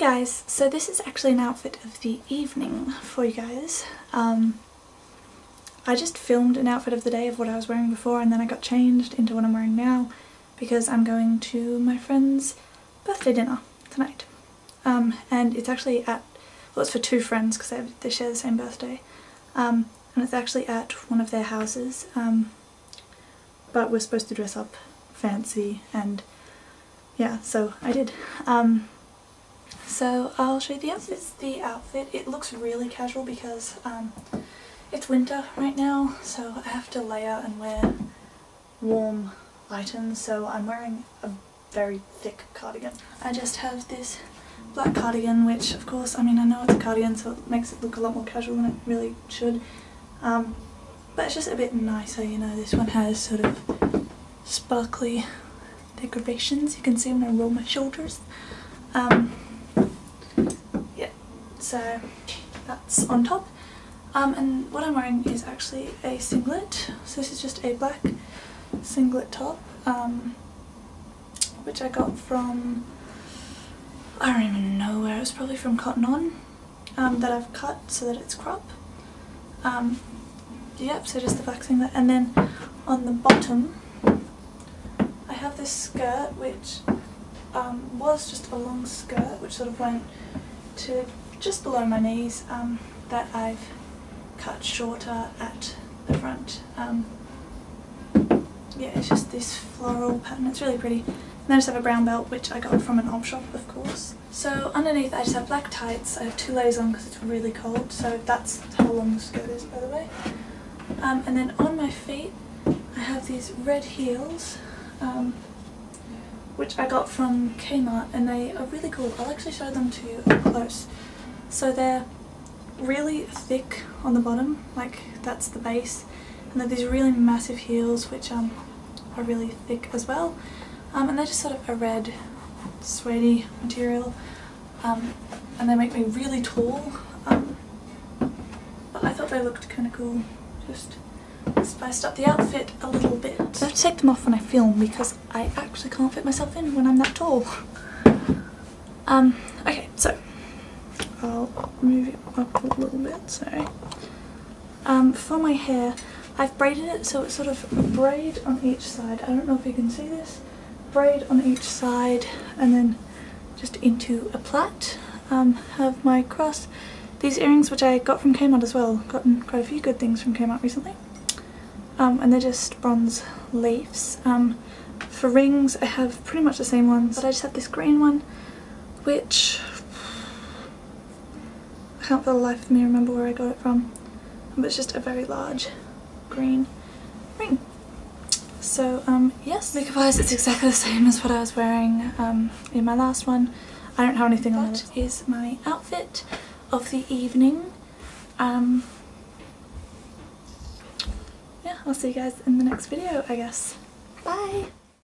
Hey guys, so this is actually an outfit of the evening for you guys. I just filmed an outfit of the day of what I was wearing before, and then I got changed into what I'm wearing now because I'm going to my friend's birthday dinner tonight. And it's actually at, well, it's for two friends because they share the same birthday. And it's actually at one of their houses, but we're supposed to dress up fancy, and yeah, so I did. So I'll show you the outfit. This is the outfit. It looks really casual because it's winter right now, so I have to layer and wear warm items, so I'm wearing a very thick cardigan. I just have this black cardigan, which of course, I mean, I know it's a cardigan, so it makes it look a lot more casual than it really should, but it's just a bit nicer, you know. This one has sort of sparkly decorations. You can see when I roll my shoulders. So that's on top, and what I'm wearing is actually a singlet. So this is just a black singlet top, which I got from, I don't even know where, it was probably from Cotton On, that I've cut so that it's crop. Yep, so just the black singlet, and then on the bottom I have this skirt, which was just a long skirt which sort of went to just below my knees, that I've cut shorter at the front. Yeah, it's just this floral pattern, it's really pretty. And I just have a brown belt, which I got from an Opshop, of course. So underneath I just have black tights. I have two layers on because it's really cold, so that's how long the skirt is, by the way. And then on my feet I have these red heels, which I got from Kmart, and they are really cool. I'll actually show them to you up close. So they're really thick on the bottom, like that's the base, and they're these really massive heels which are really thick as well, and they're just sort of a red suede material, and they make me really tall, but I thought they looked kind of cool. Just spiced up the outfit a little bit. I have to take them off when I film because I actually can't fit myself in when I'm that tall. Okay, so I'll move it up a little bit, sorry. For my hair, I've braided it so it's sort of a braid on each side. I don't know if you can see this. Braid on each side and then just into a plait. Have my cross. These earrings, which I got from Kmart as well. Gotten quite a few good things from Kmart recently. And they're just bronze leaves. For rings I have pretty much the same ones, but I just have this green one which I can't for the life of me remember where I got it from, but it's just a very large green ring. So yes, makeup wise it's exactly the same as what I was wearing in my last one. I don't have anything on. That is my outfit of the evening. I'll see you guys in the next video, I guess. Bye!